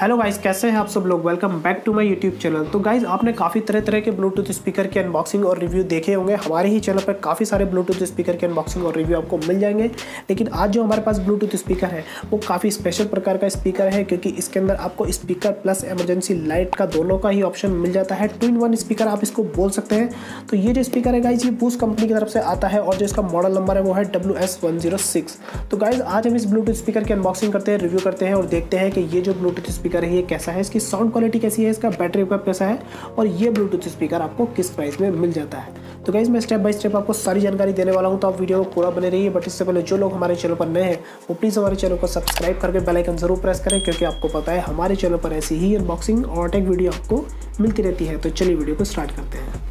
Hello guys, कैसे हैं आप सब लोग। Welcome back to my YouTube channel. तो गाइस, आपने काफ़ी तरह तरह के ब्लूटूथ स्पीकर के अनबॉक्सिंग और रिव्यू देखे होंगे। हमारे ही चैनल पर काफ़ी सारे ब्लूटूथ स्पीकर के अनबॉक्सिंग और रिव्यू आपको मिल जाएंगे, लेकिन आज जो हमारे पास ब्लूटूथ स्पीकर है वो काफ़ी स्पेशल प्रकार का स्पीकर है, क्योंकि इसके अंदर आपको स्पीकर प्लस एमरजेंसी लाइट का दोनों का ही ऑप्शन मिल जाता है। 2-in-1 स्पीकर आप इसको बोल सकते हैं। तो ये जो स्पीकर है गाइस, ये वूस कंपनी की तरफ से आता है और जो इसका मॉडल नंबर है वो है WS106। तो गाइस, आज हम इस ब्लूटूथ स्पीकर की अनबॉक्सिंग करते हैं, रिव्यू करते हैं और देखते हैं कि ये जो ब्लूटूथ स्पीकर है ये कैसा है, इसकी साउंड क्वालिटी कैसी है, इसका बैटरी बैकअप कैसा है और ये ब्लूटूथ स्पीकर आपको किस प्राइस में मिल जाता है। तो गाइस, मैं स्टेप बाय स्टेप आपको सारी जानकारी देने वाला हूं, तो आप वीडियो को पूरा बने रहिए। बट इससे पहले जो लोग हमारे चैनल पर नए हैं वो प्लीज़ हमारे चैनल को सब्सक्राइब करके बेल आइकन जरूर प्रेस करें, क्योंकि आपको पता है हमारे चैनल पर ऐसी ही अनबॉक्सिंग और टेक वीडियो आपको मिलती रहती है। तो चलिए वीडियो को स्टार्ट करते हैं।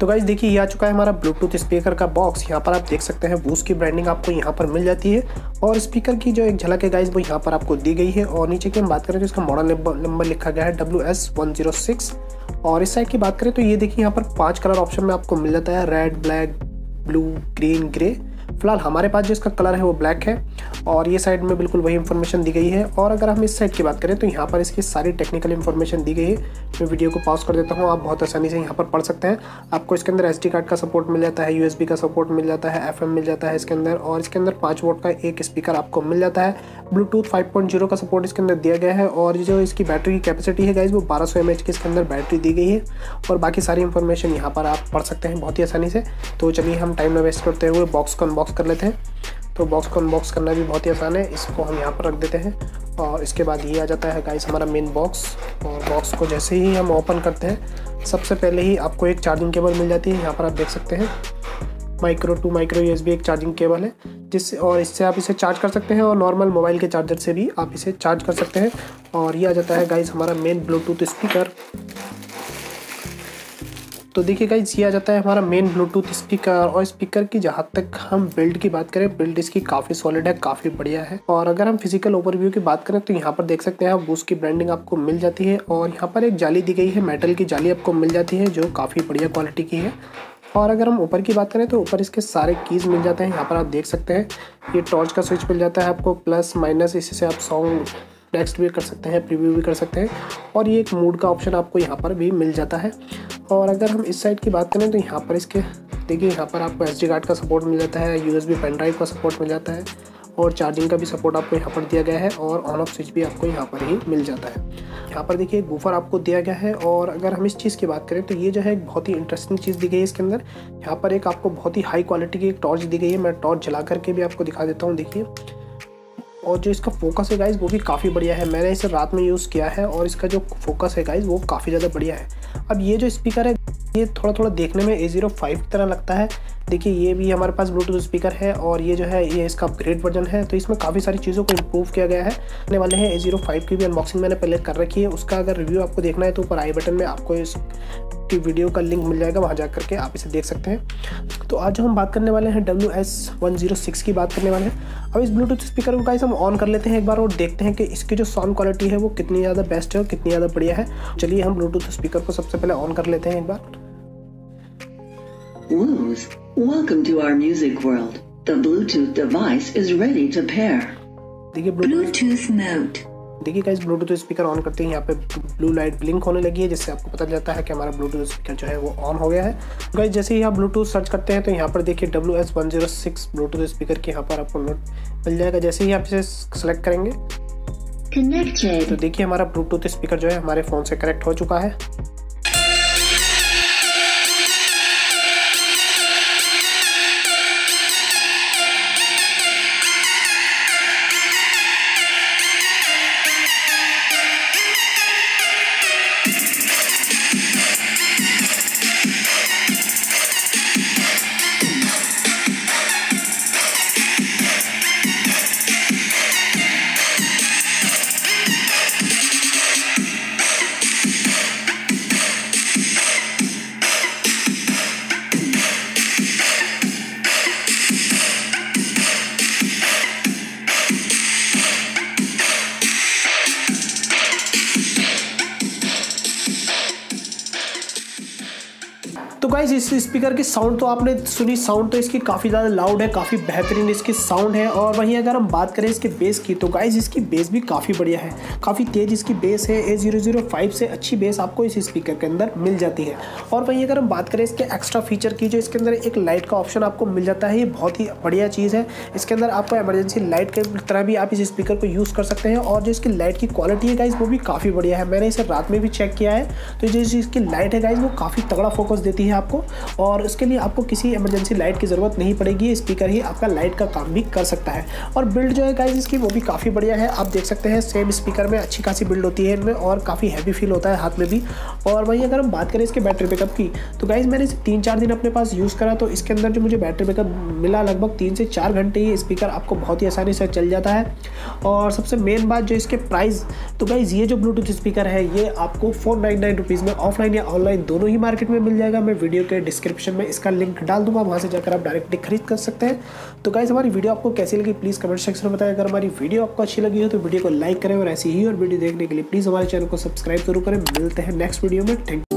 तो गाइस देखिए, ये आ चुका है हमारा ब्लूटूथ स्पीकर का बॉक्स। यहाँ पर आप देख सकते हैं वूस की ब्रांडिंग आपको यहाँ पर मिल जाती है और स्पीकर की जो एक झलक है गाइस वो यहाँ पर आपको दी गई है। और नीचे की हम बात करें तो इसका मॉडल नंबर लिखा गया है WS106। और इस साइड की बात करें तो ये देखिए, यहाँ पर 5 कलर ऑप्शन में आपको मिल जाता है, red, black, blue, green, grey. फिलहाल हमारे पास जो इसका कलर है वो ब्लैक है और ये साइड में बिल्कुल वही इन्फॉर्मेशन दी गई है। और अगर हम इस साइड की बात करें तो यहाँ पर इसकी सारी टेक्निकल इन्फॉर्मेशन दी गई है। मैं वीडियो को पॉज कर देता हूँ, आप बहुत आसानी से यहाँ पर पढ़ सकते हैं। आपको इसके अंदर SD कार्ड का सपोर्ट मिल जाता है, USB का सपोर्ट मिल जाता है, FM मिल जाता है इसके अंदर। और इसके अंदर 5 वोल्ट का एक स्पीकर आपको मिल जाता है। ब्लूटूथ 5.0 का सपोर्ट इसके अंदर दिया गया है। और जो इसकी बैटरी की कैपेसिटी है गाइस वो 1200 mAh की इसके अंदर बैटरी दी गई है। और बाकी सारी इन्फॉर्मेशन यहाँ पर आप पढ़ सकते हैं बहुत ही आसानी से। तो चलिए हम टाइम ना वेस्ट करते हुए बॉक्स को अनबॉक्स कर लेते हैं। तो बॉक्स को अनबॉक्स करना भी बहुत ही आसान है, इसको हम यहाँ पर रख देते हैं। और इसके बाद ये आ जाता है गाइस हमारा मेन बॉक्स। और बॉक्स को जैसे ही हम ओपन करते हैं, सबसे पहले ही आपको एक चार्जिंग केबल मिल जाती है। यहाँ पर आप देख सकते हैं माइक्रो USB एक चार्जिंग केबल है, जिससे और इससे आप इसे चार्ज कर सकते हैं और नॉर्मल मोबाइल के चार्जर से भी आप इसे चार्ज कर सकते हैं। और ये आ जाता है गाइस हमारा मेन ब्लूटूथ स्पीकर। तो देखिए गाइस, ये आ जाता है हमारा मेन ब्लूटूथ स्पीकर। और स्पीकर की जहाँ तक हम बिल्ड की बात करें, बिल्ड इसकी काफ़ी सॉलिड है, काफ़ी बढ़िया है। और अगर हम फिजिकल ओवरव्यू की बात करें तो यहाँ पर देख सकते हैं वूस की ब्रांडिंग आपको मिल जाती है। और यहाँ पर एक जाली दी गई है, मेटल की जाली आपको मिल जाती है जो काफ़ी बढ़िया क्वालिटी की है। और अगर हम ऊपर की बात करें तो ऊपर इसके सारे कीज़ मिल जाते हैं। यहाँ पर आप देख सकते हैं ये टॉर्च का स्विच मिल जाता है आपको, प्लस माइनस, इसी से आप सॉन्ग नेक्स्ट भी कर सकते हैं, प्रीव्यू भी कर सकते हैं। और ये एक मूड का ऑप्शन आपको यहाँ पर भी मिल जाता है। और अगर हम इस साइड की बात करें तो यहाँ पर इसके देखिए, यहाँ पर आपको SD कार्ड का सपोर्ट मिल जाता है, USB पेन ड्राइव का सपोर्ट मिल जाता है और चार्जिंग का भी सपोर्ट आपको यहाँ पर दिया गया है। और ऑन ऑफ स्विच भी आपको यहाँ पर ही मिल जाता है। यहाँ पर देखिए बूफर आपको दिया गया है। और अगर हम इस चीज़ की बात करें तो ये जो है एक बहुत ही इंटरेस्टिंग चीज़ दी गई है इसके अंदर। यहाँ पर एक आपको बहुत ही हाई क्वालिटी की एक टॉर्च दी गई है। मैं टॉर्च जला करके भी आपको दिखा देता हूँ, देखिए। और जो इसका फोकस है गाइस वो भी काफ़ी बढ़िया है, मैंने इसे रात में यूज़ किया है और इसका जो फोकस है गाइस वो काफ़ी ज़्यादा बढ़िया है। अब ये जो स्पीकर है ये थोड़ा देखने में A005 की तरह लगता है। देखिए, ये भी हमारे पास ब्लूटूथ स्पीकर है और ये जो है ये इसका अपग्रेड वर्जन है, तो इसमें काफ़ी सारी चीज़ों को इम्प्रूव किया गया है। आने वाले हैं A005 की भी अनबॉक्सिंग मैंने पहले कर रखी है, उसका अगर रिव्यू आपको देखना है तो ऊपर आई बटन में आपको इस की वीडियो का लिंक मिल जाएगा, वहाँ जा करके आप इसे देख सकते हैं। तो आज जो हम बात करने वाले हैं WS106 की बात करने वाले हैं। अब इस ब्लूटूथ स्पीकर को गाइस हम ऑन कर लेते हैं एक बार और देखते हैं कि इसकी जो साउंड क्वालिटी है वो कितनी ज़्यादा बेस्ट है और कितनी ज़्यादा बढ़िया है। चलिए हम ब्लूटूथ स्पीकर को सबसे पहले ऑन कर लेते हैं एक बार। Woos, welcome to our music world. The Bluetooth device is ready to pair. देखिए Bluetooth mode. देखिए गाइस, ब्लूटूथ स्पीकर ऑन करते हैं यहाँ पे ब्लू लाइट ब्लिंक होने लगी है, जिससे आपको पता जाता है कि हमारा ब्लूटूथ स्पीकर जो है वो ऑन हो गया है। तो गाइस, जैसे ही आप ब्लूटूथ सर्च करते हैं तो यहाँ पर देखिए WS106 ब्लूटूथ स्पीकर की यहाँ पर आपको नोट मिल जाएगा, जैसे ही आप इसे सेलेक्ट करेंगे। तो देखिए हमारा ब्लूटूथ स्पीकर जो है हमारे फ़ोन से कनेक्ट हो चुका है। तो गाइज इस स्पीकर की साउंड तो आपने सुनी, साउंड तो इसकी काफ़ी ज़्यादा लाउड है, काफ़ी बेहतरीन इसकी साउंड है। और वहीं अगर हम बात करें इसके बेस की तो गाइज इसकी बेस भी काफ़ी बढ़िया है, काफ़ी तेज़ इसकी बेस है। A005 से अच्छी बेस आपको इस स्पीकर के अंदर मिल जाती है। और वहीं अगर हम बात करें इसके एक्स्ट्रा फीचर की, जो इसके अंदर एक लाइट का ऑप्शन आपको मिल जाता है, ये बहुत ही बढ़िया चीज़ है। इसके अंदर आपको एमरजेंसी लाइट की तरह भी आप इस स्पीकर को यूज़ कर सकते हैं। और जो इसकी लाइट की क्वालिटी है गाइज वो भी काफ़ी बढ़िया है, मैंने इसे रात में भी चेक किया है। तो जो इसकी लाइट है गाइज वो काफ़ी तगड़ा फोकस देती है आपको, और इसके लिए आपको किसी इमरजेंसी लाइट की ज़रूरत नहीं पड़ेगी, स्पीकर ही आपका लाइट का काम भी कर सकता है। और बिल्ड जो है गाइज इसकी वो भी काफ़ी बढ़िया है, आप देख सकते हैं सेम स्पीकर में अच्छी खासी बिल्ड होती है इनमें, और काफ़ी हैवी फील होता है हाथ में भी। और वहीं अगर हम बात करें इसके बैटरी बैकअप की तो गाइज मैंने इसे 3-4 दिन अपने पास यूज़ करा, तो इसके अंदर जो मुझे बैटरी बैकअप मिला लगभग 3 से 4 घंटे ये स्पीकर आपको बहुत ही आसानी से चल जाता है। और सबसे मेन बात जो इसके प्राइस, तो गाइज ये जो ब्लूटूथ स्पीकर है ये आपको 499 रुपीज़ में ऑफलाइन या ऑनलाइन दोनों ही मार्केट में मिल जाएगा। मैं वीडियो के डिस्क्रिप्शन में इसका लिंक डाल दूंगा, वहाँ से जाकर आप डायरेक्टली खरीद कर सकते हैं। तो गाइज हमारी वीडियो आपको कैसी लगी प्लीज़ कमेंट सेक्शन में बताएं। अगर हमारी वीडियो आपको अच्छी लगी हो तो वीडियो को लाइक करें, और ऐसी ही और वीडियो देखने के लिए प्लीज़ हमारे चैनल को सब्सक्राइब जरूर करें। मिलते हैं नेक्स्ट वीडियो में, थैंक यू।